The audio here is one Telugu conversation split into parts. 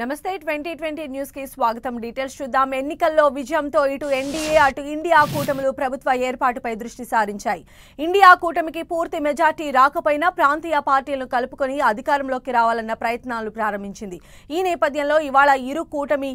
నమస్తే 2020 న్యూస్ కి స్వాగతం. డీటెయిల్స్ చూద్దాం. ఎన్నికల్లో విజయంతో ఇటు NDA అటు ఇండియా కూటమిలు ప్రభుత్వ ఏర్పాటుపై దృష్టి సారించాయి. ఇండియా కూటమికి పూర్తి మెజార్టీ రాకపోయినా ప్రాంతీయ పార్టీలను కలుపుకొని అధికారంలోకి రావాలన్న ప్రయత్నాలు ప్రారంభించింది. ఈ నేపథ్యంలో ఇవాళ ఇరు కూటమి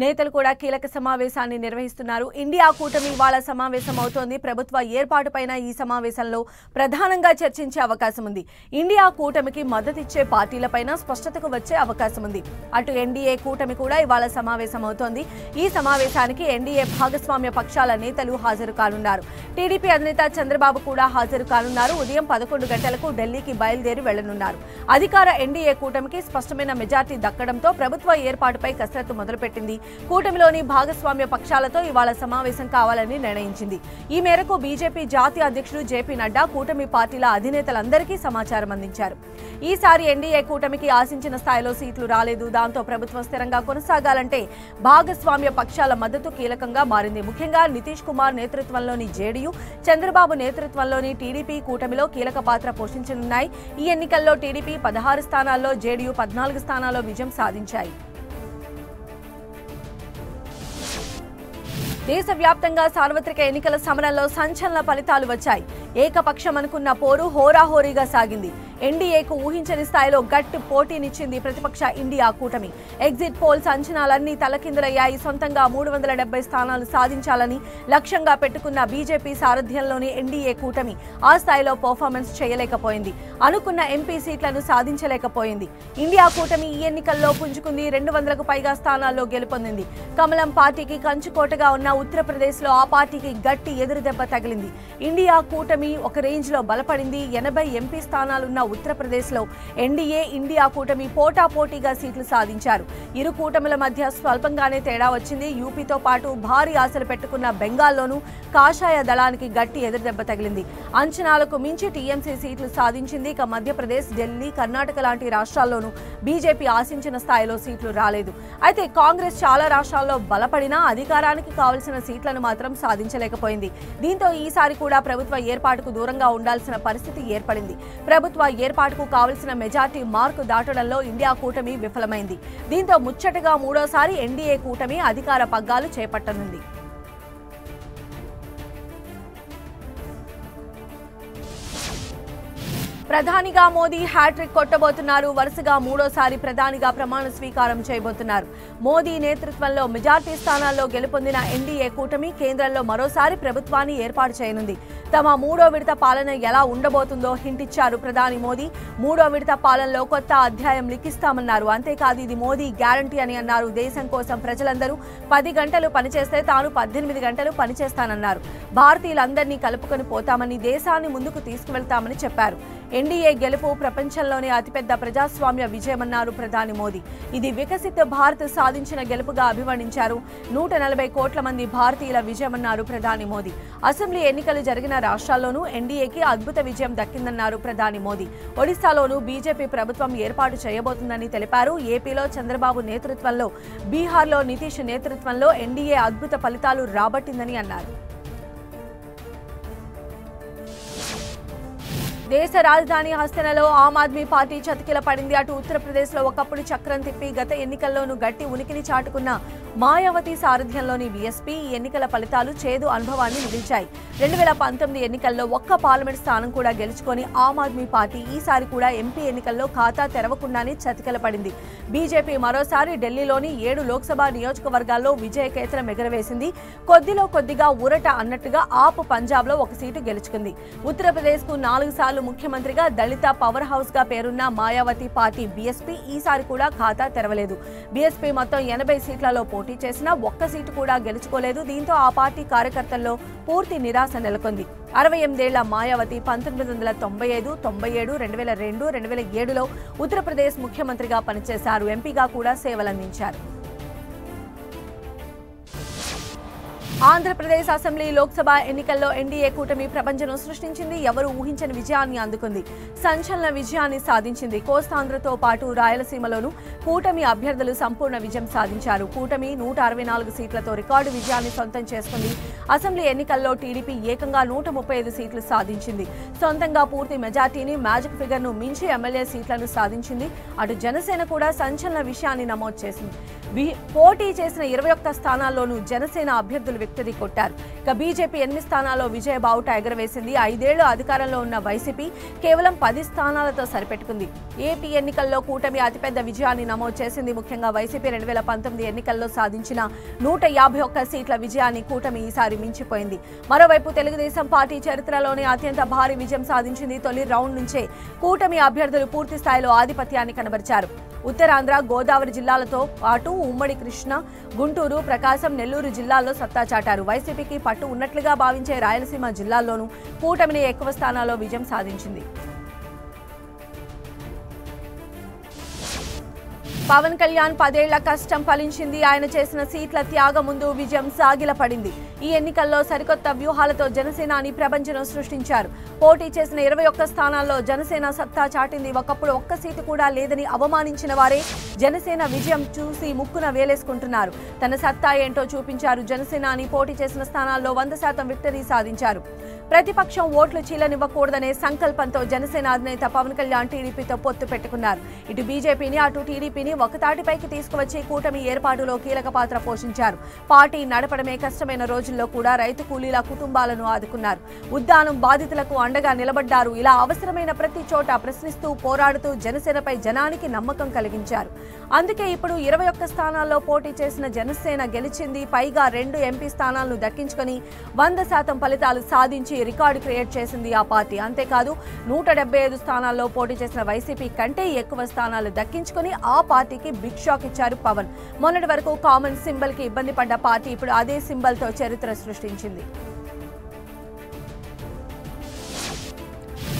నేతలు కూడా కీలక సమావేశాన్ని నిర్వహిస్తున్నారు. ఇండియా కూటమి వాళ్ళ సమావేశం అవుతోంది. ప్రభుత్వ ఏర్పాటుపైన ఈ సమావేశంలో ప్రధానంగా చర్చించే అవకాశం ఉంది. ఇండియా కూటమికి మద్దతిచ్చే పార్టీలపైన స్పష్టతకు వచ్చే అవకాశం ఉంది. అటు NDA కూటమి కూడా ఇవాళ సమావేశం అవుతోంది. ఈ సమావేశానికి NDA భాగస్వామ్య పక్షాల నేతలు హాజరు కానున్నారు. TDP అధినేత చంద్రబాబు కూడా హాజరు కానున్నారు. ఉదయం 11 గంటలకు ఢిల్లీకి బయలుదేరి వెళ్లనున్నారు. అధికార NDA కూటమికి స్పష్టమైన మెజార్టీ దక్కడంతో ప్రభుత్వ ఏర్పాటుపై కసరత్తు మొదలుపెట్టింది. కూటమిలోని భాగస్వామ్య పక్షాలతో ఇవాళ సమావేశం కావాలని నిర్ణయించింది. ఈ మేరకు బీజేపీ జాతీయ అధ్యక్షుడు JP నడ్డా కూటమి పార్టీల అధినేతలందరికీ సమాచారం అందించారు. ఈసారి NDA కూటమికి ఆశించిన స్థాయిలో సీట్లు రాలేదు. దాంతో ప్రభుత్వం స్థిరంగా కొనసాగాలంటే భాగస్వామ్య పక్షాల మద్దతు కీలకంగా మారింది. ముఖ్యంగా నితీష్ కుమార్ నేతృత్వంలోని JDU, చంద్రబాబు నేతృత్వంలోని TDP కూటమిలో కీలక పాత్ర పోషించనున్నాయి. ఈ ఎన్నికల్లో TDP 16 స్థానాల్లో, JDU 14 స్థానాల్లో విజయం సాధించాయి. దేశవ్యాప్తంగా సార్వత్రిక ఎన్నికల సమరంలో సంచలన ఫలితాలు వచ్చాయి. ఏకపక్షం అనుకున్న పోరు హోరాహోరీగా సాగింది. NDAకు ఊహించని స్థాయిలో గట్టి పోటీనిచ్చింది ప్రతిపక్ష ఇండియా కూటమి. ఎగ్జిట్ పోల్స్ అంచనాలన్నీ తలకిందులయ్యాయి. సొంతంగా 370 స్థానాలు సాధించాలని లక్ష్యంగా పెట్టుకున్న బీజేపీ సారథ్యంలోని NDA కూటమి ఆ స్థాయిలో పర్ఫార్మెన్స్ చేయలేకపోయింది. అనుకున్న MP సీట్లను సాధించలేకపోయింది. ఇండియా కూటమి ఈ ఎన్నికల్లో పుంజుకుంది. 200కు పైగా స్థానాల్లో గెలుపొందింది. కమలం పార్టీకి కంచుకోటగా ఉన్న ఉత్తరప్రదేశ్లో ఆ పార్టీకి గట్టి ఎదురుదెబ్బ తగిలింది. ఇండియా కూటమి ఒక రేంజ్లో బలపడింది. 80 MP స్థానాలున్న ఉత్తరప్రదేశ్లో NDA, ఇండియా కూటమి పోటాపోటీగా సీట్లు సాధించారు. ఇరు కూటమిల మధ్య స్వల్పంగానే తేడా వచ్చింది. యూపీతో పాటు భారీ ఆశలు పెట్టుకున్న బెంగాల్లోనూ కాషాయ దళానికి గట్టి ఎదురుదెబ్బ తగిలింది. అంచనాలకు మించి TMC సీట్లు సాధించింది. ఇక మధ్యప్రదేశ్, ఢిల్లీ, కర్ణాటక లాంటి రాష్ట్రాల్లోనూ బీజేపీ ఆశించిన స్థాయిలో సీట్లు రాలేదు. అయితే కాంగ్రెస్ చాలా రాష్ట్రాల్లో బలపడినా అధికారానికి కావలసిన సీట్లను మాత్రం సాధించలేకపోయింది. దీంతో ఈసారి కూడా ప్రభుత్వ ఏర్పాటుకు దూరంగా ఉండాల్సిన పరిస్థితి ఏర్పడింది. ప్రభుత్వ ఏర్పాటుకు కావలసిన మెజార్టీ మార్కు దాటడంలో ఇండియా కూటమి విఫలమైంది. దీంతో ముచ్చటగా మూడోసారి NDA కూటమి అధికార పగ్గాలు చేపట్టనుంది. ప్రధానిగా మోదీ హ్యాట్రిక్ కొట్టబోతున్నారు. వరుసగా మూడోసారి ప్రధానిగా ప్రమాణ స్వీకారం చేయబోతున్నారు. మోదీ నేతృత్వంలో మెజార్టీ స్థానాల్లో గెలుపొందిన NDA కూటమి కేంద్రంలో మరోసారి ప్రభుత్వాన్ని ఏర్పాటు చేయనుంది. తమ మూడో విడత పాలన ఎలా ఉండబోతుందో హింటిచ్చారు ప్రధాని మోదీ. మూడో విడత పాలనలో కొత్త అధ్యాయం లిఖిస్తామన్నారు. అంతేకాదు ఇది మోదీ గ్యారంటీ అని అన్నారు. దేశం కోసం ప్రజలందరూ 10 గంటలు పనిచేస్తే తాను 18 గంటలు పనిచేస్తానన్నారు. భారతీయులందరినీ కలుపుకొని పోతామని, దేశాన్ని ముందుకు తీసుకువెళ్తామని చెప్పారు. NDA గెలుపు ప్రపంచంలోనే అతిపెద్ద ప్రజాస్వామ్య విజయమన్నారు ప్రధాని మోదీ. ఇది వికసిత భారత్ సాధించిన గెలుపుగా అభివర్ణించారు. 140 కోట్ల మంది భారతీయుల విజయమన్నారు ప్రధాని మోదీ. అసెంబ్లీ ఎన్నికలు జరిగిన రాష్ట్రాల్లోనూ NDAకి అద్భుత విజయం దక్కిందన్నారు ప్రధాని మోదీ. ఒడిశాలోనూ బీజేపీ ప్రభుత్వం ఏర్పాటు చేయబోతుందని తెలిపారు. ఏపీలో చంద్రబాబు నేతృత్వంలో, బీహార్లో నితీష్ నేతృత్వంలో NDA అద్భుత ఫలితాలు రాబట్టిందని అన్నారు. దేశ రాజధాని హస్తనలో ఆమ్ ఆద్మీ పార్టీ చతికిల పడింది. అటు ఉత్తరప్రదేశ్లో ఒకప్పుడు చక్రం తిప్పి గత ఎన్నికల్లోనూ గట్టి ఉనికిని చాటుకున్న మాయావతి సారథ్యంలోని BSP ఈ ఎన్నికల ఫలితాలు చేదు అనుభవాన్ని మిగిల్చాయి. 2019 ఎన్నికల్లో ఒక్క పార్లమెంట్ స్థానం కూడా గెలుచుకొని ఆమ్ ఆద్మీ పార్టీ ఈసారి కూడా MP ఎన్నికల్లో ఖాతా తెరవకుండానే చతికిల పడింది. బీజేపీ మరోసారి ఢిల్లీలోని 7 లోక్సభ నియోజకవర్గాల్లో విజయకేతనం ఎగరవేసింది. కొద్దిలో కొద్దిగా ఊరట అన్నట్టుగా ఆప్ పంజాబ్లో ఒక సీటు గెలుచుకుంది. ఉత్తరప్రదేశ్కు 4 సార్లు ముఖ్యమంత్రిగా దళిత పవర్ హౌస్గా పేరున్న మాయావతి పార్టీ BSP ఈసారి కూడా ఖాతా తెరవలేదు. BSP మొత్తం 80 సీట్లలో పోటీ చేసినా ఒక్క సీటు కూడా గెలుచుకోలేదు. దీంతో ఆ పార్టీ కార్యకర్తల్లో పూర్తి నిరాశ నెలకొంది. 68 ఏళ్ల మాయావతి 1995, 1997, 2002, 2007లో ఉత్తరప్రదేశ్ ముఖ్యమంత్రిగా పనిచేశారు. ఎంపీగా కూడా సేవలందించారు. ఆంధ్రప్రదేశ్ అసెంబ్లీ లోక్సభ ఎన్నికల్లో NDA కూటమి ప్రపంచం సృష్టించింది. ఎవరు ఊహించని విజయాన్ని అందుకుంది. సంచలన విజయాన్ని సాధించింది. కోస్తాంధ్రతో పాటు రాయలసీమలోనూ కూటమి అభ్యర్థులు సంపూర్ణ విజయం సాధించారు. కూటమి 164 సీట్లతో రికార్డు విజయాన్ని సొంతం చేసుకుంది. అసెంబ్లీ ఎన్నికల్లో TDP ఏకంగా 135 సీట్లు సాధించింది. సొంతంగా పూర్తి మెజార్టీని మ్యాజిక్ ఫిగర్ను మించి ఎమ్మెల్యే సీట్లను సాధించింది. అటు జనసేన కూడా సంచలన విషయాన్ని నమోదు చేసింది. పోటీ చేసిన 21 స్థానాల్లోనూ జనసేన అభ్యర్థులు విక్టరీ కొట్టారు. ఇక బీజేపీ 8 స్థానాల్లో విజయ బావుట ఎగరవేసింది. 5 ఏళ్లు అధికారంలో ఉన్న వైసీపీ కేవలం 10 స్థానాలతో సరిపెట్టుకుంది. AP ఎన్నికల్లో కూటమి అతిపెద్ద విజయాన్ని నమోదు చేసింది. ముఖ్యంగా వైసీపీ 2019 ఎన్నికల్లో సాధించిన 151 సీట్ల విజయాన్ని కూటమి ఈసారి మించిపోయింది. మరోవైపు తెలుగుదేశం పార్టీ చరిత్రలోనే అత్యంత భారీ విజయం సాధించింది. తొలి రౌండ్ నుంచే కూటమి అభ్యర్థులు పూర్తి స్థాయిలో ఆధిపత్యాన్ని కనబరిచారు. ఉత్తరాంధ్ర, గోదావరి జిల్లాలతో పాటు ఉమ్మడి కృష్ణ, గుంటూరు, ప్రకాశం, నెల్లూరు జిల్లాల్లో సత్తా చాటారు. వైసీపీకి పట్టు ఉన్నట్లుగా భావించే రాయలసీమ జిల్లాల్లోనూ కూటమిని ఎక్కువ స్థానాల్లో విజయం సాధించింది. పవన్ కళ్యాణ్ 10 ఏళ్ల కష్టం ఫలించింది. ఆయన చేసిన సీట్ల త్యాగం ముందు విజయం సాగిలపడింది. ఈ ఎన్నికల్లో సరికొత్త వ్యూహాలతో జనసేనాని ప్రపంచం సృష్టించారు. పోటీ చేసిన 21 స్థానాల్లో జనసేన సత్తా చాటింది. ఒకప్పుడు ఒక్క సీటు కూడా లేదని అవమానించిన వారే జనసేన విజయం చూసి ముక్కున వేలేసుకుంటున్నారు. తన సత్తా ఏంటో చూపించారు. జనసేనాని పోటీ చేసిన స్థానాల్లో 100% విక్టరీ సాధించారు. ప్రతిపక్షం ఓట్లు చీలనివ్వకూడదనే సంకల్పంతో జనసేన అధినేత పవన్ కళ్యాణ్ TDPతో పొత్తు పెట్టుకున్నారు. ఇటు బీజేపీని అటు TDPని ఒకతాటిపైకి తీసుకువచ్చి కూటమి ఏర్పాటులో కీలక పాత్ర పోషించారు. పార్టీ నడపడమే కష్టమైన రోజుల్లో కూడా రైతు కూలీల కుటుంబాలను ఆదుకున్నారు. ఉద్దానం బాధితులకు అండగా నిలబడ్డారు. ఇలా అవసరమైన ప్రతి చోట ప్రశ్నిస్తూ, పోరాడుతూ జనసేనపై జనానికి నమ్మకం కలిగించారు. అందుకే ఇప్పుడు 21 స్థానాల్లో పోటీ చేసిన జనసేన గెలిచింది. పైగా 2 MP స్థానాలను దక్కించుకుని 100% ఫలితాలు సాధించి రికార్డు క్రియేట్ చేసింది ఆ పార్టీ. అంతేకాదు 175 స్థానాల్లో పోటీ చేసిన వైసీపీ కంటే ఎక్కువ స్థానాలు దక్కించుకుని ఆ పార్టీకి బిగ్ షాక్ ఇచ్చారు పవన్. మొన్నటి వరకు కామన్ సింబల్ కి ఇబ్బంది పడ్డ పార్టీ ఇప్పుడు అదే సింబల్ తో చరిత్ర సృష్టించింది.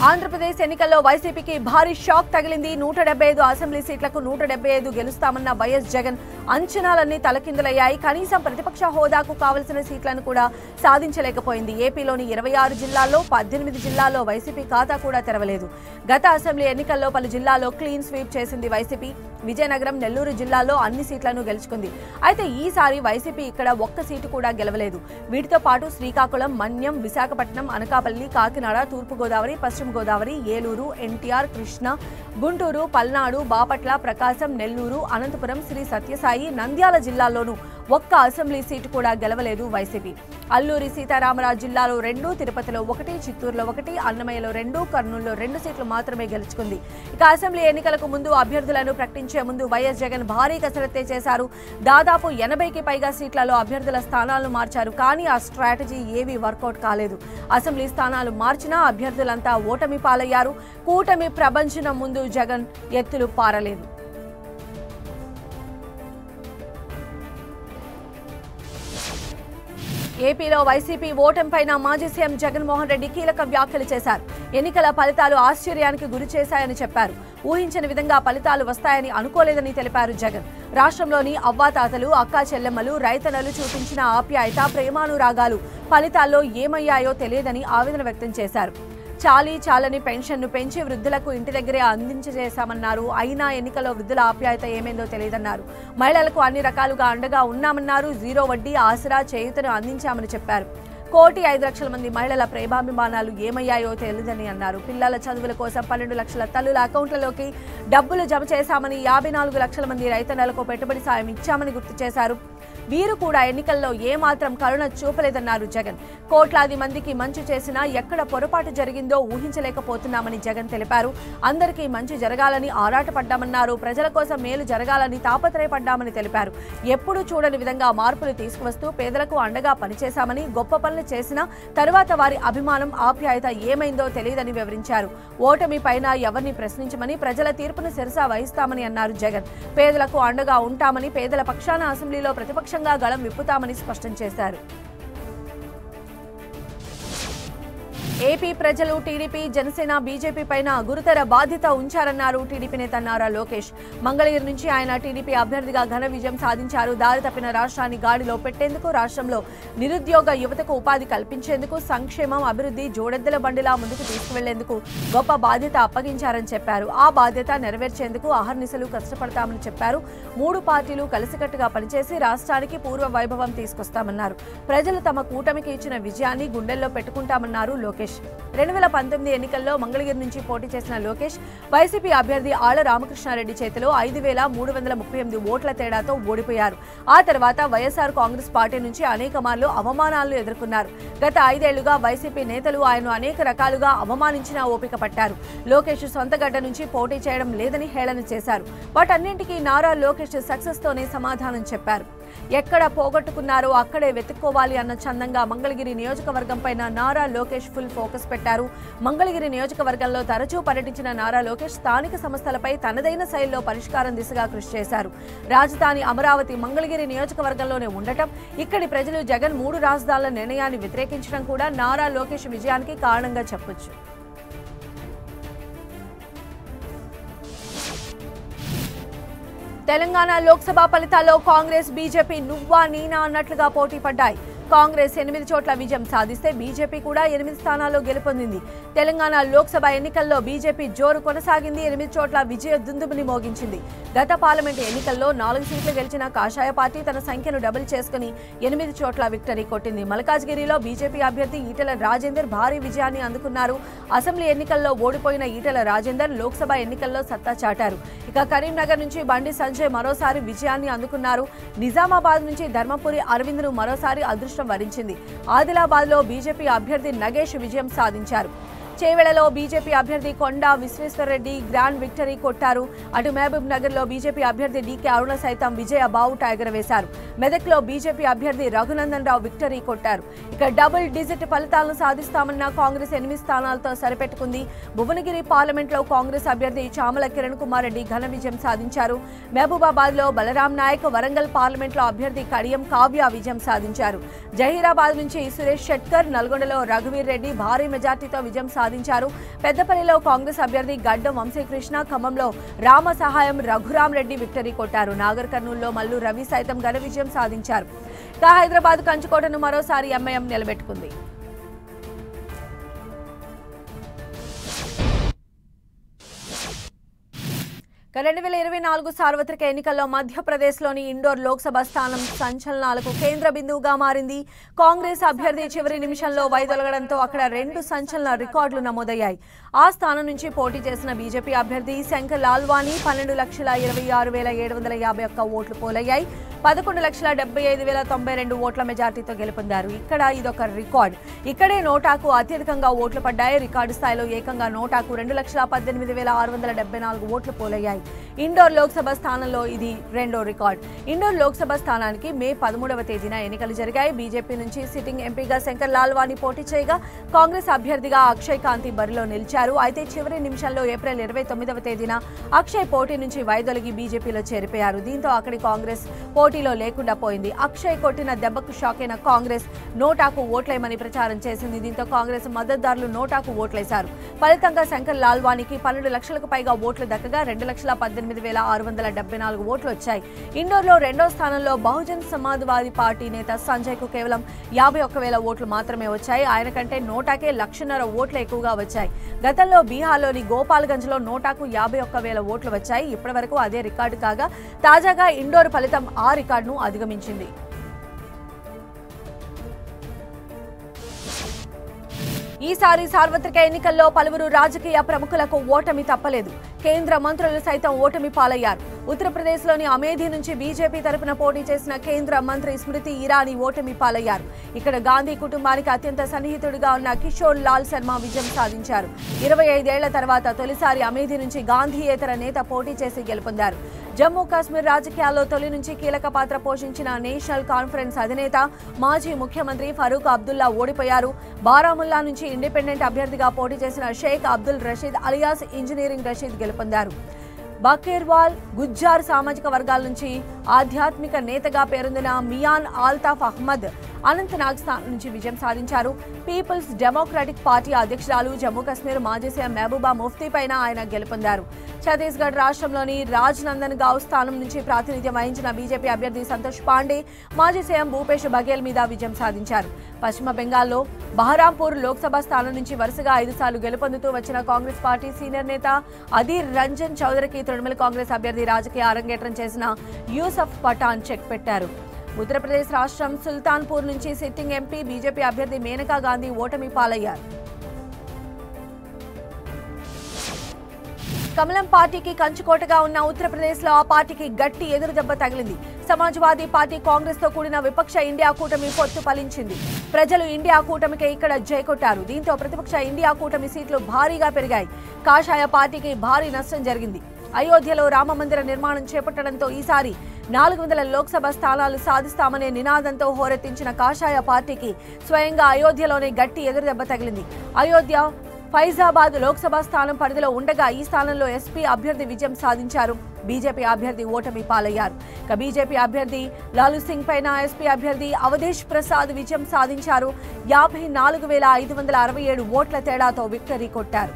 ఆంధ్రప్రదేశ్ ఎన్నికల్లో వైసీపీకి భారీ షాక్ తగిలింది. 175 అసెంబ్లీ సీట్లకు 175 గెలుస్తామన్న వైఎస్ జగన్ అంచనాలన్నీ తలకిందులయ్యాయి. కనీసం ప్రతిపక్ష హోదాకు కావలసిన సీట్లను కూడా సాధించలేకపోయింది. ఏపీలోని 26 జిల్లాల్లో 18 జిల్లాల్లో వైసీపీ ఖాతా కూడా తెరవలేదు. గత అసెంబ్లీ ఎన్నికల్లో పలు జిల్లాల్లో క్లీన్ స్వీప్ చేసింది వైసీపీ. విజయనగరం, నెల్లూరు జిల్లాల్లో అన్ని సీట్లను గెలుచుకుంది. అయితే ఈసారి వైసీపీ ఇక్కడ ఒక్క సీటు కూడా గెలవలేదు. వీటితో పాటు శ్రీకాకుళం, మన్యం, విశాఖపట్నం, అనకాపల్లి, కాకినాడ, తూర్పుగోదావరి, పశ్చిమ గోదావరి, ఏలూరు, NTR, కృష్ణ, గుంటూరు, పల్నాడు, బాపట్ల, ప్రకాశం, నెల్లూరు, అనంతపురం, శ్రీ సత్యసాయి, నంద్యాల జిల్లాల్లోనూ ఒక్క అసెంబ్లీ సీటు కూడా గెలవలేదు వైసీపీ. అల్లూరి సీతారామరాజు జిల్లాలో 2, తిరుపతిలో 1, చిత్తూరులో 1, అన్నమయ్యలో 2, కర్నూలులో 2 సీట్లు మాత్రమే గెలుచుకుంది. ఇక అసెంబ్లీ ఎన్నికలకు ముందు అభ్యర్థులను ప్రకటించే ముందు వైఎస్ జగన్ భారీ కసరత్తే చేశారు. దాదాపు 80కి పైగా సీట్లలో అభ్యర్థుల స్థానాలను మార్చారు. కానీ ఆ స్ట్రాటజీ ఏవీ వర్కౌట్ కాలేదు. అసెంబ్లీ స్థానాలు మార్చినా అభ్యర్థులంతా ఓటమి పాలయ్యారు. కూటమి ప్రపంచం ముందు జగన్ ఎత్తులు పారలేదు. ఏపీలో వైసీపీ ఓటమిపైన మాజీ సీఎం జగన్మోహన్ రెడ్డి కీలక వ్యాఖ్యలు చేశారు. ఎన్నికల ఫలితాలు ఆశ్చర్యానికి గురి చేశాయని చెప్పారు. ఊహించని విధంగా ఫలితాలు వస్తాయని అనుకోలేదని తెలిపారు జగన్. రాష్ట్రంలోని అవ్వాతాతలు, అక్కా చెల్లెమ్మలు, రైతన్నలు చూపించిన ఆప్యాయత, ప్రేమానురాగాలు ఫలితాల్లో ఏమయ్యాయో తెలియదని ఆవేదన వ్యక్తం చేశారు. చాలీ చాలని పెన్షన్ను పెంచి వృద్ధులకు ఇంటి దగ్గరే అందించేశామన్నారు. అయినా ఎన్నికల్లో వృద్ధుల ఆప్యాయత ఏమైందో తెలియదన్నారు. మహిళలకు అన్ని రకాలుగా అండగా ఉన్నామన్నారు. 0 వడ్డీ ఆసరా చేయూతను అందించామని చెప్పారు. 1,05,00,000 మంది మహిళల ప్రేమాభిమానాలు ఏమయ్యాయో తెలియదని అన్నారు. పిల్లల చదువుల కోసం 12 లక్షల తల్లుల అకౌంట్లలోకి డబ్బులు జమ చేశామని, 54 లక్షల మంది రైతన్నలకు పెట్టుబడి సాయం ఇచ్చామని గుర్తు చేశారు. వీరు కూడా ఎన్నికల్లో ఏమాత్రం కరుణ చూపలేదన్నారు జగన్. కోట్లాది మందికి మంచి చేసినా ఎక్కడ పొరపాటు జరిగిందో ఊహించలేకపోతున్నామని జగన్ తెలిపారు. అందరికీ మంచి జరగాలని ఆరాటపడ్డామన్నారు. ప్రజల కోసం మేలు జరగాలని తాపత్రయపడ్డామని తెలిపారు. ఎప్పుడూ చూడని విధంగా మార్పులు తీసుకువస్తూ పేదలకు అండగా పనిచేశామని, గొప్ప పనులు చేసినా తర్వాత వారి అభిమానం, ఆప్యాయత ఏమైందో తెలియదని వివరించారు. ఓటమి పైన ఎవరిని ప్రశ్నించమని, ప్రజల తీర్పును శిరసా వహిస్తామని అన్నారు జగన్. పేదలకు అండగా ఉంటామని, పేదల పక్షాన అసెంబ్లీలో ప్రతిపక్ష గళం విప్పుతామని స్పష్టం చేశారు. AP Prajalu, TDP, Janasena, BJP Paina, Gurutara Badhita, Uncharanaru, TDP Neta Nara Lokesh, Mangaluru Nunchi Ayana, TDP Abhyarthiga Ghana Vijayam Sadhincharu, Dari Tappina Rashtrani Gadilo Pettenduku, Rashtralo, Nirudyoga Yuvataku Upadhi Kalpinchenduku, Sankshemam, Abhivruddhi, Jodeddala Bandila Munduku Teesukuvellenduku, Goppa Badhita Appagincharu Chepparu, Aa Badhyata Neraverchenduku, Aharnisalu Kashtapadtamani Chepparu, Moodu Partylu Kalisikattuga Panichesi, Rashtraనికి పూర్వ వైభవం తీసుకొస్తామన్నారు ప్రజలు తమ కూటమికి ఇచ్చిన విజయాన్ని గుండెల్లో పెట్టుకుంటామన్నారు లోకేష్ 2019 ఎన్నికల్లో మంగళగిరి నుంచి పోటీ చేసిన లోకేష్ వైసీపీ అభ్యర్థి ఆళ్ల రామకృష్ణారెడ్డి చేతిలో 5338 ఓట్ల తేడాతో ఓడిపోయారు ఆ తర్వాత వైఎస్ఆర్ కాంగ్రెస్ పార్టీ నుంచి అనేకమార్లు అవమానాలను ఎదుర్కొన్నారు గత 5 ఏళ్లుగా వైసీపీ నేతలు ఆయనను అనేక రకాలుగా అవమానించిన ఓపిక పట్టారు లోకేష్ సొంతగడ్డ నుంచి పోటీ చేయడం లేదని హేళన చేశారు వాటన్నింటికీ నారా లోకేష్ సక్సెస్ తోనే సమాధానం చెప్పారు ఎక్కడ పోగొట్టుకున్నారో అక్కడే వెతుక్కోవాలి అన్న చందంగా మంగళగిరి నియోజకవర్గంపైన నారా లోకేష్ ఫుల్ ఫోకస్ పెట్టారు మంగళగిరి నియోజకవర్గంలో తరచూ పర్యటించిన నారా లోకేష్ స్థానిక సమస్యలపై తనదైన శైలిలో పరిష్కారం దిశగా కృషి చేశారు రాజధాని అమరావతి మంగళగిరి నియోజకవర్గంలోనే ఉండటం ఇక్కడి ప్రజలు జగన్ 3 రాజధానుల నిర్ణయాన్ని వ్యతిరేకించడం కూడా నారా లోకేష్ విజయానికి కారణంగా చెప్పొచ్చు తెలంగాణ లోక్‌సభ ఫలితాల్లో కాంగ్రెస్ బీజేపీ నువ్వా నీనా అన్నట్లుగా పోటీ పడ్డాయి కాంగ్రెస్ 8 చోట్ల విజయం సాధిస్తే బీజేపీ కూడా 8 స్థానాల్లో గెలుపొందింది తెలంగాణ లోక్‌సభ ఎన్నికల్లో బీజేపీ జోరు కొనసాగింది 8 చోట్ల విజయ దుందుబిని మోగించింది గత పార్లమెంట్ ఎన్నికల్లో 4 సీట్లు గెలిచిన కాషాయ పార్టీ తన సంఖ్యను డబుల్ చేసుకుని 8 చోట్ల విక్టరీ కొట్టింది మల్కాజ్గిరిలో బీజేపీ అభ్యర్థి ఈటెల రాజేందర్ భారీ విజయాన్ని అందుకున్నారు అసెంబ్లీ ఎన్నికల్లో ఓడిపోయిన ఈటెల రాజేందర్ లోక్‌సభ ఎన్నికల్లో సత్తా చాటారు ఇక కరీంనగర్ నుంచి బండి సంజయ్ మరోసారి విజయాన్ని అందుకున్నారు నిజామాబాద్ నుంచి ధర్మపురి అరవింద్ను మరోసారి అదృష్ట వరించింది ఆదిలాబాద్లో బీజేపీ అభ్యర్థి నగేష్ విజయం సాధించారు చేవెళ్లలో బీజేపీ అభ్యర్థి కొండా విశ్వేశ్వరరెడ్డి గ్రాండ్ విక్టరీ కొట్టారు అటు మహబూబ్ నగర్లో బీజేపీ అభ్యర్థి డీకే అరుణ సైతం విజయ బావుట ఎగరవేశారు మెదక్లో బీజేపీ అభ్యర్థి రఘునందన్ రావు విక్టరీ కొట్టారు ఇక డబుల్ డిజిట్ ఫలితాలను సాధిస్తామన్న కాంగ్రెస్ 8 స్థానాలతో సరిపెట్టుకుంది భువనగిరి పార్లమెంట్లో కాంగ్రెస్ అభ్యర్థి చామల కిరణ్ కుమార్ రెడ్డి ఘన విజయం సాధించారు మహబూబాబాద్లో బలరాం నాయక్ వరంగల్ పార్లమెంట్లో అభ్యర్థి కడియం కావ్య విజయం సాధించారు జహీరాబాద్ నుంచి సురేష్ షెట్కర్ నల్గొండలో రఘువీర్ రెడ్డి భారీ మెజార్టీతో విజయం పెద్దపల్లిలో కాంగ్రెస్ అభ్యర్థి గడ్డం వంశీకృష్ణ ఖమ్మంలో రామ సహాయం రఘురామ్ రెడ్డి విక్టరీ కొట్టారు నాగర్ కర్నూలులో మల్లు రవి సైతం ఘన విజయం సాధించారు హైదరాబాద్ కంచుకోటను మరోసారి ఎంఐఎం నిలబెట్టుకుంది కరెంటువేల 24 సార్వత్రిక ఎన్నికల్లో మధ్యప్రదేశ్లోని ఇండోర్ లోక్‌సభ స్థానం సంచలనాలకు కేంద్ర బిందువుగా మారింది కాంగ్రెస్ అభ్యర్థి చివరి నిమిషంలో వైదొలగడంతో అక్కడ 2 సంచలన రికార్డులు నమోదయ్యాయి ఆ స్థానం నుంచి పోటీ చేసిన బీజేపీ అభ్యర్థి శంకర్ లాల్వాని 12,26,751 ఓట్లు పోలయ్యాయి 11,75,092 ఓట్ల మెజార్టీతో గెలుపొందారు ఇక్కడ ఇదొక రికార్డు ఇక్కడే నోటాకు అత్యధికంగా ఓట్లు పడ్డాయి రికార్డు స్థాయిలో ఏకంగా నోటాకు 2,18,674 ఓట్లు పోలయ్యాయి ఇండోర్ లోక్‌సభ స్థానంలో ఇది 2వ రికార్డు ఇండోర్ లోక్‌సభ స్థానానికి మే 13వ తేదీన ఎన్నికలు జరిగాయి బీజేపీ నుంచి సిట్టింగ్ ఎంపీగా శంకర్ లాల్వాని పోటీ చేయగా కాంగ్రెస్ అభ్యర్థిగా అక్షయ్ కాంతి బరిలో నిలిచారు అయితే చివరి నిమిషంలో ఏప్రిల్ 29వ తేదీన అక్షయ్ పోటీ నుంచి వైదొలిగి బీజేపీలో చేరిపోయారు దీంతో అక్కడి కాంగ్రెస్ పోటీలో లేకుండా పోయింది అక్షయ్ కొట్టిన దెబ్బకు షాక్ అయిన కాంగ్రెస్ నోటాకు ఓట్లేయమని ప్రచారం చేసింది దీంతో కాంగ్రెస్ మద్దతుదారులు నోటాకు ఓట్లేశారు ఫలితంగా శంకర్ లాల్వానికి 12 లక్షలకు పైగా ఓట్లు దక్కగా 2,18,674 ఓట్లు వచ్చాయి ఇండోర్లో 2వ స్థానంలో బహుజన్ సమాజ్వాదీ పార్టీ నేత సంజయ్ కు కేవలం 51,000 ఓట్లు మాత్రమే వచ్చాయి ఆయన కంటే నోటాకే 1,50,000 ఓట్లు ఎక్కువగా వచ్చాయి గతంలో బీహార్లోని గోపాల్గంజ్లో నోటాకు 51,000 ఓట్లు వచ్చాయి ఇప్పటి వరకు అదే రికార్డు కాగా తాజాగా ఇండోర్ ఫలితం ఆ రికార్డును అధిగమించింది ఈసారి సార్వత్రిక ఎన్నికల్లో పలువురు రాజకీయ ప్రముఖులకు ఓటమి తప్పలేదు కేంద్ర మంత్రులు సైతం ఓటమి పాలయ్యారు ఉత్తరప్రదేశ్లోని అమేథీ నుంచి బీజేపీ తరపున పోటీ చేసిన కేంద్ర మంత్రి స్మృతి ఇరానీ ఓటమి పాలయ్యారు ఇక్కడ గాంధీ కుటుంబానికి అత్యంత సన్నిహితుడిగా ఉన్న కిషోర్ లాల్ శర్మ విజయం సాధించారు 25 ఏళ్ల తర్వాత తొలిసారి అమేథీ నుంచి గాంధీయేతర నేత పోటీ చేసి గెలుపొందారు జమ్మూ కాశ్మీర్ రాజకీయాల్లో తొలి నుంచి కీలక పాత్ర పోషించిన నేషనల్ కాన్ఫరెన్స్ అధినేత మాజీ ముఖ్యమంత్రి ఫరూక్ అబ్దుల్లా ఓడిపోయారు బారాముల్లా నుంచి ఇండిపెండెంట్ అభ్యర్థిగా పోటీ చేసిన షేక్ అబ్దుల్ రషీద్ అలియాస్ ఇంజనీరింగ్ రషీద్ గెలుపొందారు బకేర్వాల్ గుజ్జార్ సామాజిక వర్గాల నుంచి ఆధ్యాత్మిక నేతగా పేరొందిన మియాన్ ఆల్తాఫ్ అహ్మద్ అనంతనాగ్ స్థానం నుంచి విజయం సాధించారు. పీపుల్స్ డెమోక్రాటిక్ పార్టీ అధ్యక్షురాలు జమ్మూ కశ్మీర్ మాజీ సీఎం మహబూబా ముఫ్తీ పైన ఆయన గెలుపొందారు. ఛత్తీస్గఢ్ రాష్ట్రంలోని రాజ్ నందన్ గావ్ స్థానం నుంచి ప్రాతినిధ్యం వహించిన బీజేపీ అభ్యర్థి సంతోష్ పాండే మాజీ సీఎం భూపేష్ బఘేల్ మీద విజయం సాధించారు. పశ్చిమ బెంగాల్లో బహరాంపూర్ లోక్సభ స్థానం నుంచి వరుసగా 5 సార్లు గెలుపొందుతూ వచ్చిన కాంగ్రెస్ పార్టీ సీనియర్ నేత అధీర్ రంజన్ చౌదరికి తృణమూల్ కాంగ్రెస్ అభ్యర్థి రాజకీయ అరంగేట్రం చేసిన యూసఫ్ పఠాన్ చెక్ పెట్టారు. ఉత్తరప్రదేశ్ రాష్ట్రం సుల్తాన్పూర్ నుంచి సిట్టింగ్ ఎంపీ బీజేపీ అభ్యర్థి మేనకా గాంధీ ఓటమి పాలయ్యారు. కమలం పార్టీకి కంచుకోటగా ఉన్న ఉత్తరప్రదేశ్లో ఆ పార్టీకి గట్టి ఎదురుదెబ్బ తగిలింది. సమాజ్వాదీ పార్టీ కాంగ్రెస్తో కూడిన విపక్ష ఇండియా కూటమి పొత్తు ఫలించింది. ప్రజలు ఇండియా కూటమికి ఇక్కడ జయకొట్టారు. దీంతో ప్రతిపక్ష ఇండియా కూటమి సీట్లు భారీగా పెరిగాయి. కాషాయ పార్టీకి భారీ నష్టం జరిగింది. అయోధ్యలో రామమందిర నిర్మాణం చేపట్టడంతో ఈసారి 400 లోక్సభ స్థానాలు సాధిస్తామనే నినాదంతో హోరెత్తించిన కాషాయ పార్టీకి స్వయంగా అయోధ్యలోనే గట్టి ఎదురుదెబ్బ తగిలింది. అయోధ్య ఫైజాబాద్ లోక్సభ స్థానం పరిధిలో ఉండగా ఈ స్థానంలో ఎస్పీ అభ్యర్థి విజయం సాధించారు. బీజేపీ అభ్యర్థి ఓటమి పాలయ్యారు. ఇక బీజేపీ అభ్యర్థి లాలూ సింగ్ పైన ఎస్పీ అభ్యర్థి అవధేష్ ప్రసాద్ విజయం సాధించారు. 54,567 ఓట్ల తేడాతో విక్టరీ కొట్టారు.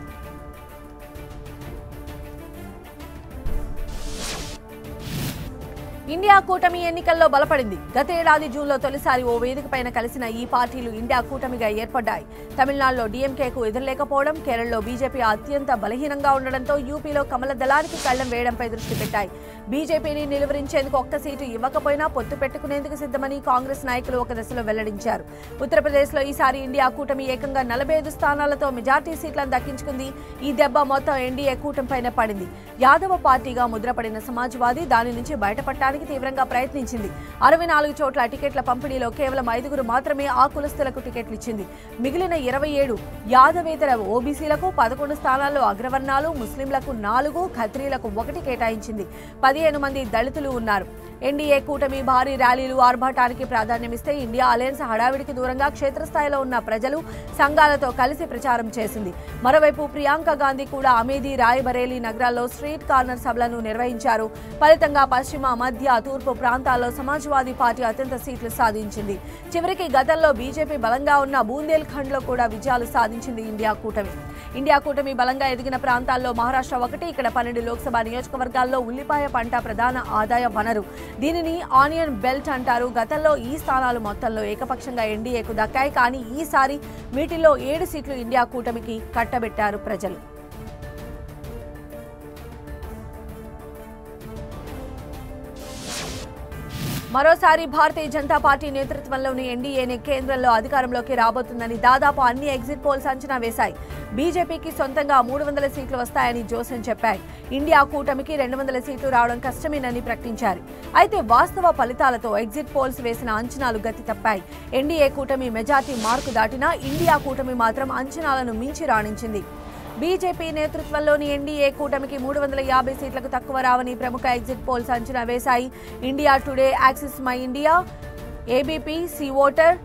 ఇండియా కూటమి ఎన్నికల్లో బలపడింది. గతేడాది జూన్లో తొలిసారి ఓ వేదికపైన కలిసిన ఈ పార్టీలు ఇండియా కూటమిగా ఏర్పడ్డాయి. తమిళనాడులో డీఎంకేకు ఎదురులేకపోవడం, కేరళలో బీజేపీ అత్యంత బలహీనంగా ఉండడంతో యూపీలో కమల దళానికి కళ్లం వేయడంపై దృష్టి పెట్టాయి. బీజేపీని నిలువరించేందుకు ఒక్క సీటు ఇవ్వకపోయినా పొత్తు పెట్టుకునేందుకు సిద్ధమని కాంగ్రెస్ నాయకులు ఒక దశలో వెల్లడించారు. ఉత్తరప్రదేశ్లో ఈసారి ఇండియా కూటమి ఏకంగా 45 స్థానాలతో మెజార్టీ సీట్లను దక్కించుకుంది. ఈ దెబ్బ మొత్తం ఎన్డీఏ కూటమిపైనే పడింది. యాదవ పార్టీగా ముద్రపడిన సమాజ్వాదీ దాని నుంచి బయటపడ్డారు. తీవ్రంగా ప్రయత్నించింది. 64 చోట్ల టికెట్ల పంపిణీలో కేవలం 5గురు మాత్రమే ఆ కులస్తులకు టికెట్లు ఇచ్చింది. మిగిలిన 27 యాదవేతర ఓబీసీలకు, 11 స్థానాల్లో అగ్రవర్ణాలు, ముస్లింలకు 4, ఖత్రీలకు 1 కేటాయించింది. 15 మంది దళితులు ఉన్నారు. ఎన్డీఏ కూటమి భారీ ర్యాలీలు, ఆర్భాటానికి ప్రాధాన్యమిస్తే ఇండియా అలయన్స్ హడావిడికి దూరంగా క్షేత్రస్థాయిలో ఉన్న ప్రజలు, సంఘాలతో కలిసి ప్రచారం చేసింది. మరోవైపు ప్రియాంక గాంధీ కూడా అమేధీ, రాయ్బరేలీ నగరాల్లో స్ట్రీట్ కార్నర్ సభలను నిర్వహించారు. ఫలితంగా పశ్చిమ, మధ్య, తూర్పు ప్రాంతాల్లో సమాజ్వాదీ పార్టీ అత్యంత సీట్లు సాధించింది. చివరికి గతంలో బీజేపీ బలంగా ఉన్న బూందేల్ఖండ్లో కూడా విజయాలు సాధించింది ఇండియా కూటమి. ఇండియా కూటమి బలంగా ఎదిగిన ప్రాంతాల్లో మహారాష్ట్ర ఒకటి. ఇక్కడ 12 లోక్సభ నియోజకవర్గాల్లో ఉల్లిపాయ పంట ప్రధాన ఆదాయ వనరు. దీనిని ఆనియన్ బెల్ట్ అంటారు. గతంలో ఈ స్థానాలు మొత్తంలో ఏకపక్షంగా ఎన్డీఏకు దక్కాయి. కానీ ఈసారి వీటిల్లో 7 సీట్లు ఇండియా కూటమికి కట్టబెట్టారు ప్రజలు. మరోసారి భారతీయ జనతా పార్టీ నేతృత్వంలోని ఎన్డీఏనే కేంద్రంలో అధికారంలోకి రాబోతుందని దాదాపు అన్ని ఎగ్జిట్ పోల్స్ అంచనా వేశాయి. బీజేపీకి సొంతంగా 300 సీట్లు వస్తాయని జోసెన్ చెప్పారు. ఇండియా కూటమికి 200 సీట్లు రావడం కష్టమేనని ప్రకటించారు. అయితే వాస్తవ ఫలితాలతో ఎగ్జిట్ పోల్స్ వేసిన అంచనాలు గతి తప్పాయి. ఎన్డీఏ కూటమి మెజార్టీ మార్కు దాటినా ఇండియా కూటమి మాత్రం అంచనాలను మించి రాణించింది. బీజేపీ నేతృత్వంలోని ఎన్డీఏ కూటమికి 350 సీట్లకు తక్కువ రావని ప్రముఖ ఎగ్జిట్ పోల్స్ అంచనా వేశాయి. India Today, Axis My India, ABP, C Voter,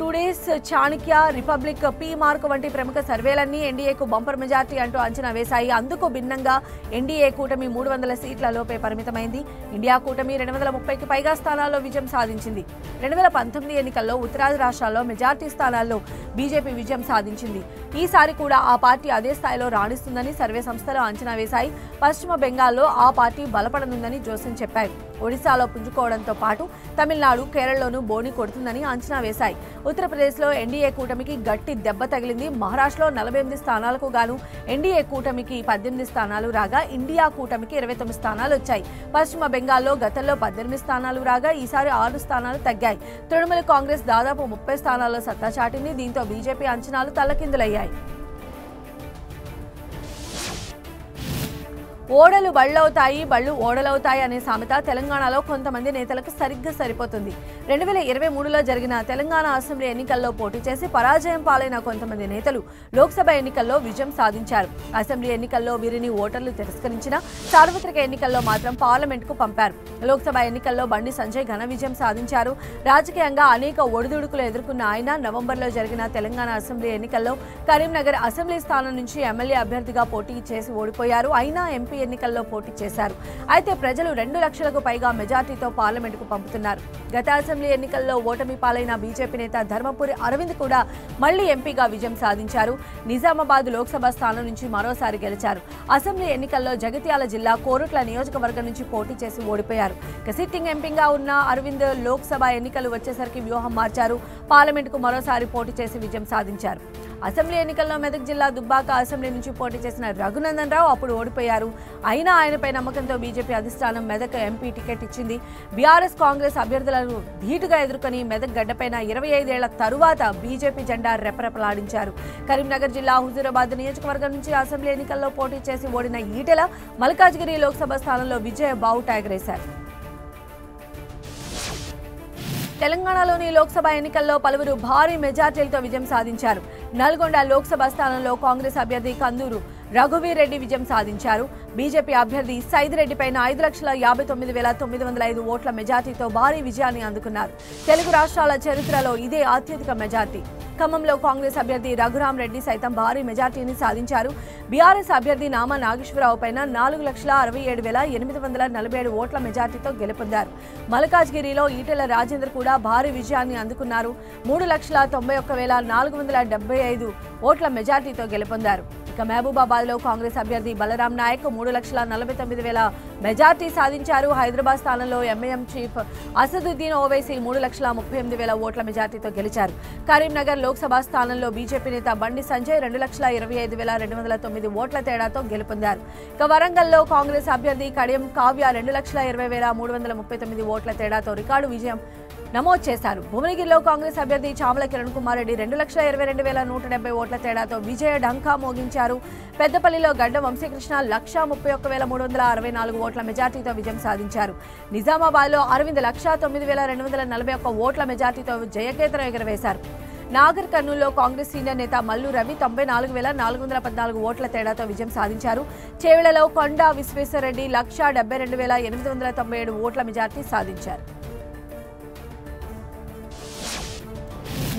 Today's, Chanakya, Republic, P Marq వంటి ప్రముఖ సర్వేలన్నీ ఎన్డీఏకు బంపర్ మెజార్టీ అంటూ అంచనా వేశాయి. అందుకు భిన్నంగా ఎన్డీఏ కూటమి 300 సీట్ల లోపే పరిమితమైంది. ఇండియా కూటమి 230కి పైగా స్థానాల్లో విజయం సాధించింది. 2019 ఎన్నికల్లో ఉత్తరాది రాష్ట్రాల్లో మెజార్టీ స్థానాల్లో బీజేపీ విజయం సాధించింది. ఈసారి కూడా ఆ పార్టీ అదే స్థాయిలో రాణిస్తుందని సర్వే సంస్థలు అంచనా వేశాయి. పశ్చిమ బెంగాల్లో ఆ పార్టీ బలపడనుందని జోసెన్ చెప్పారు. ఒడిశాలో పుంజుకోవడంతో పాటు తమిళనాడు, కేరళలోనూ బోణి కొడుతుందని అంచనా వేశాయి. ఉత్తరప్రదేశ్లో ఎన్డీఏ కూటమికి గట్టి దెబ్బ తగిలింది. మహారాష్ట్రలో 48 స్థానాలకు గాను ఎన్డీఏ కూటమికి 18 స్థానాలు రాగా ఇండియా కూటమికి 29 స్థానాలు వచ్చాయి. పశ్చిమ బెంగాల్లో గతంలో 18 స్థానాలు రాగా ఈసారి 6 స్థానాలు తగ్గాయి. తృణమూల్ కాంగ్రెస్ దాదాపు 30 స్థానాల్లో సత్తా చాటింది. దీంతో బీజేపీ అంచనాలు తల్లకిందులయ్యాయి. ఓడలు బళ్ళవుతాయి, బళ్ళు ఓడలవుతాయి అనే సామెత తెలంగాణలో కొంతమంది నేతలకు సరిగ్గా సరిపోతుంది. 2023లో జరిగిన తెలంగాణ అసెంబ్లీ ఎన్నికల్లో పోటీ చేసి పరాజయం పాలైన కొంతమంది నేతలు లోక్సభ ఎన్నికల్లో విజయం సాధించారు. అసెంబ్లీ ఎన్నికల్లో వీరిని ఓటర్లు తిరస్కరించిన సార్వత్రిక ఎన్నికల్లో మాత్రం పార్లమెంట్కు పంపారు. లోక్సభ ఎన్నికల్లో బండి సంజయ్ ఘన విజయం సాధించారు. రాజకీయంగా అనేక ఒడిదుడుకులు ఎదుర్కొన్న ఆయన నవంబర్లో జరిగిన తెలంగాణ అసెంబ్లీ ఎన్నికల్లో కరీంనగర్ అసెంబ్లీ స్థానం నుంచి ఎమ్మెల్యే అభ్యర్థిగా పోటీ చేసి ఓడిపోయారు. అయినా ఎంపీ ఎంపీ ఎన్నికల్లో పోటీ చేశారు. అయితే ప్రజలు 2 లక్షలకు పైగా మెజార్టీతో పార్లమెంటుకు పంపుతున్నారు. గత అసెంబ్లీ ఎన్నికల్లో ఓటమి పాలైన బీజేపీ నేత ధర్మపురి అరవింద్ కూడా మళ్లీ ఎంపీగా విజయం సాధించారు. నిజామాబాద్ లోక్సభ స్థానం నుంచి మరోసారి గెలిచారు. అసెంబ్లీ ఎన్నికల్లో జగిత్యాల జిల్లా కోరుట్ల నియోజకవర్గం నుంచి పోటీ చేసి ఓడిపోయారు. సిట్టింగ్ ఎంపీగా ఉన్న అరవింద్ లోక్సభ ఎన్నికలు వచ్చేసరికి వ్యూహం మార్చారు. పార్లమెంటుకు మరోసారి పోటీ చేసి విజయం సాధించారు. అసెంబ్లీ ఎన్నికల్లో మెదక్ జిల్లా దుబ్బాక అసెంబ్లీ నుంచి పోటీ చేసిన రఘునందన్ రావు అప్పుడు ఓడిపోయారు. అయినా ఆయనపై నమ్మకంతో బీజేపీ అధిష్టానం మెదక్ ఎంపీ టికెట్ ఇచ్చింది. బీఆర్ఎస్ కాంగ్రెస్ అభ్యర్థులను ధీటుగా ఎదుర్కొని మెదక్ గడ్డపైన 25 ఏళ్ల తరువాత బీజేపీ జెండా రెపరెపలాడించారు. కరీంనగర్ జిల్లా హుజూరాబాద్ నియోజకవర్గం నుంచి అసెంబ్లీ ఎన్నికల్లో పోటీ చేసి ఓడిన ఈటెల మల్కాజ్గిరి లోక్సభ స్థానంలో విజయ బావుటా ఎగరేశారు. తెలంగాణలోని లోక్సభ ఎన్నికల్లో పలువురు భారీ మెజార్టీలతో విజయం సాధించారు. నల్గొండ లోక్సభ స్థానంలో కాంగ్రెస్ అభ్యర్థి కందూరు రఘువీర్ రెడ్డి విజయం సాధించారు. బీజేపీ అభ్యర్థి సైదిరెడ్డి పైన 5,59,905 ఓట్ల మెజార్టీతో భారీ విజయాన్ని అందుకున్నారు. తెలుగు రాష్ట్రాల చరిత్రలో ఇదే అత్యధిక మెజార్టీ. ఖమ్మంలో కాంగ్రెస్ అభ్యర్థి రఘురామ్ రెడ్డి సైతం భారీ మెజార్టీని సాధించారు. బీఆర్ఎస్ అభ్యర్థి నామా నాగేశ్వరరావు పైన 4,67,847 ఓట్ల మెజార్టీతో గెలుపొందారు. మల్కాజ్గిరిలో ఈటెల రాజేందర్ కూడా భారీ విజయాన్ని అందుకున్నారు. 3,91,475 ఓట్ల మెజార్టీతో గెలుపొందారు. ఇక మహబూబాబాద్లో కాంగ్రెస్ అభ్యర్థి బలరాం నాయక్ 3,49,000 మెజార్టీ సాధించారు. హైదరాబాద్ స్థానంలో ఎంఐఎం చీఫ్ అసదుద్దీన్ ఓవైసీ 3,38,000 ఓట్ల మెజార్టీతో గెలిచారు. కరీంనగర్ లోక్సభ స్థానంలో బీజేపీ నేత బండి సంజయ్ 2,25,209 ఓట్ల తేడాతో గెలుపొందారు. ఇక వరంగల్లో కాంగ్రెస్ అభ్యర్థి కడియం కావ్య 2,20,339 ఓట్ల తేడాతో రికార్డు విజయం నమోదు చేశారు. భువనగిరిలో కాంగ్రెస్ అభ్యర్థి చామల కిరణ్ కుమార్ రెడ్డి 2,22,170 ఓట్ల తేడాతో విజయ ఢంకా మోగించారు. పెద్దపల్లిలో గడ్డ వంశీకృష్ణ 1,31,364 ఓట్ల మెజార్టీతో విజయం సాధించారు. నిజామాబాద్లో అరవింద్ 1,09,241 ఓట్ల మెజార్టీతో జయకేతనం ఎగురవేశారు. నాగర్ కర్నూల్లో కాంగ్రెస్ సీనియర్ నేత మల్లు రవి 94,414 ఓట్ల తేడాతో విజయం సాధించారు. చేవెళ్లలో కొండా విశ్వేశ్వరరెడ్డి 1,72,897 ఓట్ల మెజార్టీ సాధించారు.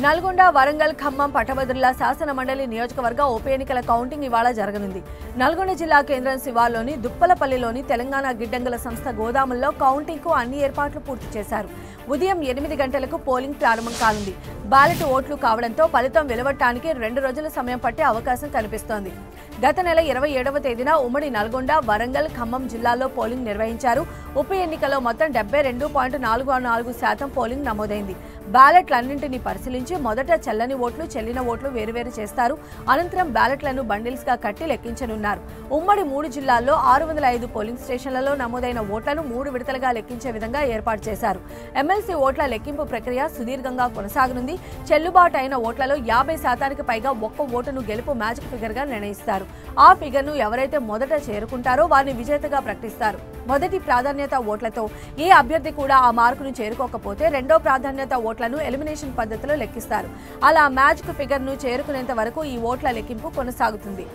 నల్గొండ, వరంగల్, ఖమ్మం, పట్టభద్రుల శాసనమండలి నియోజకవర్గ ఉప ఎన్నికల కౌంటింగ్ ఇవాళ జరగనుంది. నల్గొండ జిల్లా కేంద్రం శివార్లోని దుప్పలపల్లిలోని తెలంగాణ గిడ్డంగుల సంస్థ గోదాముల్లో కౌంటింగ్కు అన్ని ఏర్పాట్లు పూర్తి చేశారు. ఉదయం 8 గంటలకు పోలింగ్ ప్రారంభం కానుంది. బ్యాలెట్ ఓట్లు కావడంతో ఫలితం వెలువడటానికి 2 రోజుల సమయం పట్టే అవకాశం కనిపిస్తోంది. గత నెల 27వ తేదీన ఉమ్మడి నల్గొండ, వరంగల్, ఖమ్మం జిల్లాల్లో పోలింగ్ నిర్వహించారు. ఉప ఎన్నికలో మొత్తం 72.44% పోలింగ్ నమోదైంది. బ్యాలెట్లన్నింటినీ పరిశీలించి మొదట చెల్లని ఓట్లు, చెల్లిన ఓట్లు వేరువేరు చేస్తారు. అనంతరం బ్యాలెట్లను బండిల్స్గా కట్టి లెక్కించనున్నారు. ఉమ్మడి 3 జిల్లాల్లో 605 పోలింగ్ స్టేషన్లలో నమోదైన ఓట్లను 3 విడతలుగా లెక్కించే విధంగా ఏర్పాటు చేశారు. ఎమ్మెల్సీ ఓట్ల లెక్కింపు ప్రక్రియ సుదీర్ఘంగా కొనసాగనుంది. చెల్లుబాటు అయిన ఓట్లలో 50%కి పైగా ఒక్క ఓటును గెలుపు మ్యాజిక్ ఫిగర్గా నిర్ణయిస్తారు. ఆ ఫిగర్ను ఎవరైతే మొదట చేరుకుంటారో వారిని విజేతగా ప్రకటిస్తారు. మొదటి ప్రాధాన్యత ఓట్లతో ఏ అభ్యర్థి కూడా ఆ మార్కును చేరుకోకపోతే రెండో ప్రాధాన్యత ఓట్లను ఎలిమినేషన్ పద్ధతిలో లెక్కిస్తారు. అలా మ్యాజిక్ ఫిగర్ను చేరుకునేంత వరకు ఈ ఓట్ల లెక్కింపు కొనసాగుతుంది.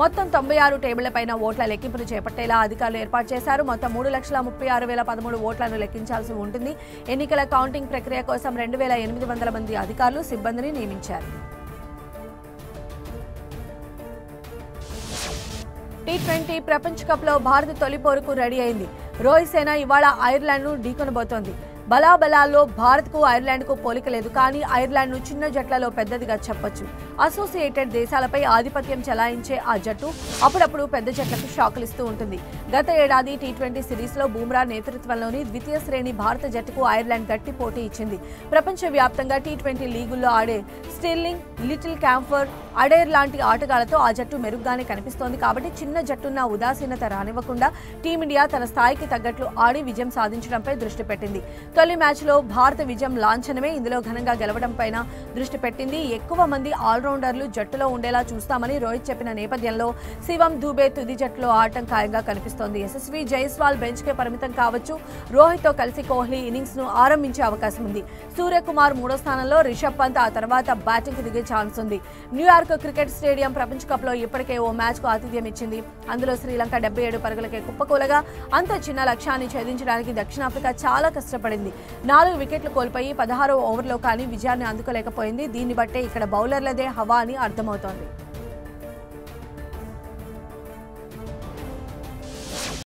మొత్తం 96 టేబుళ్లపైన ఓట్ల లెక్కింపును చేపట్టేలా అధికారులు ఏర్పాటు చేశారు. మొత్తం 3,36,013 ఓట్లను లెక్కించాల్సి ఉంటుంది. ఎన్నికల కౌంటింగ్ ప్రక్రియ కోసం 2,800 మంది అధికారులు, సిబ్బందిని నియమించారు. T20 ప్రపంచ కప్లో భారత్ తొలి పోరుకు రెడీ అయింది. రోహిత్ సేన ఇవాళ ఐర్లాండ్ను ఢీకొనబోతోంది. బలాబలాల్లో భారత్కు, ఐర్లాండ్కు పోలికలేదు. కానీ ఐర్లాండ్ను చిన్న జట్లలో పెద్దదిగా చెప్పొచ్చు. అసోసియేటెడ్ దేశాలపై ఆధిపత్యం చెలాయించే ఆ జట్టు అప్పుడప్పుడు పెద్ద జట్లకు షాకులిస్తూ ఉంటుంది. గత ఏడాది T20 సిరీస్లో బూమ్రా నేతృత్వంలోని ద్వితీయ శ్రేణి భారత జట్టుకు ఐర్లాండ్ గట్టి పోటీ ఇచ్చింది. ప్రపంచవ్యాప్తంగా T20 లీగుల్లో ఆడే స్టిర్లింగ్, లిటిల్ క్యాంఫర్, అడేర్ లాంటి ఆటగాళ్లతో ఆ జట్టు మెరుగ్గానే కనిపిస్తోంది. కాబట్టి చిన్న జట్టున్న ఉదాసీనత రానివ్వకుండా టీమిండియా తన స్థాయికి తగ్గట్లు ఆడి విజయం సాధించడంపై దృష్టి పెట్టింది. తొలి మ్యాచ్లో భారత విజయం లాంఛనమే. ఇందులో ఘనంగా గెలవడంపై దృష్టి పెట్టింది. ఎక్కువ మంది ఆల్రౌండర్లు జట్టులో ఉండేలా చూస్తామని రోహిత్ చెప్పిన నేపథ్యంలో శివం దూబే తుది జట్టులో ఆడటం ఖాయంగా కనిపిస్తోంది. యశస్వి జైస్వాల్ బెంచ్కే పరిమితం కావచ్చు. రోహిత్తో కలిసి కోహ్లీ ఇన్నింగ్స్ను ఆరంభించే అవకాశం ఉంది. సూర్యకుమార్ 3వ స్థానంలో, రిషబ్ పంత్ ఆ తర్వాత బ్యాటింగ్కి దిగే ఛాన్స్ ఉంది. న్యూయార్క్ క్రికెట్ స్టేడియం ప్రపంచ కప్లో ఇప్పటికే ఓ మ్యాచ్కు ఆతిథ్యం ఇచ్చింది. అందులో శ్రీలంక 77 పరుగులకే కుప్పకూలగా అంత చిన్న లక్ష్యాన్ని ఛేదించడానికి దక్షిణాఫ్రికా చాలా కష్టపడింది. 4 వికెట్లు కోల్పోయి 16వ ఓవర్లో కానీ విజయాన్ని అందుకోలేకపోయింది. దీన్ని బట్టే ఇక్కడ బౌలర్లదే హవా అని అర్థమవుతోంది.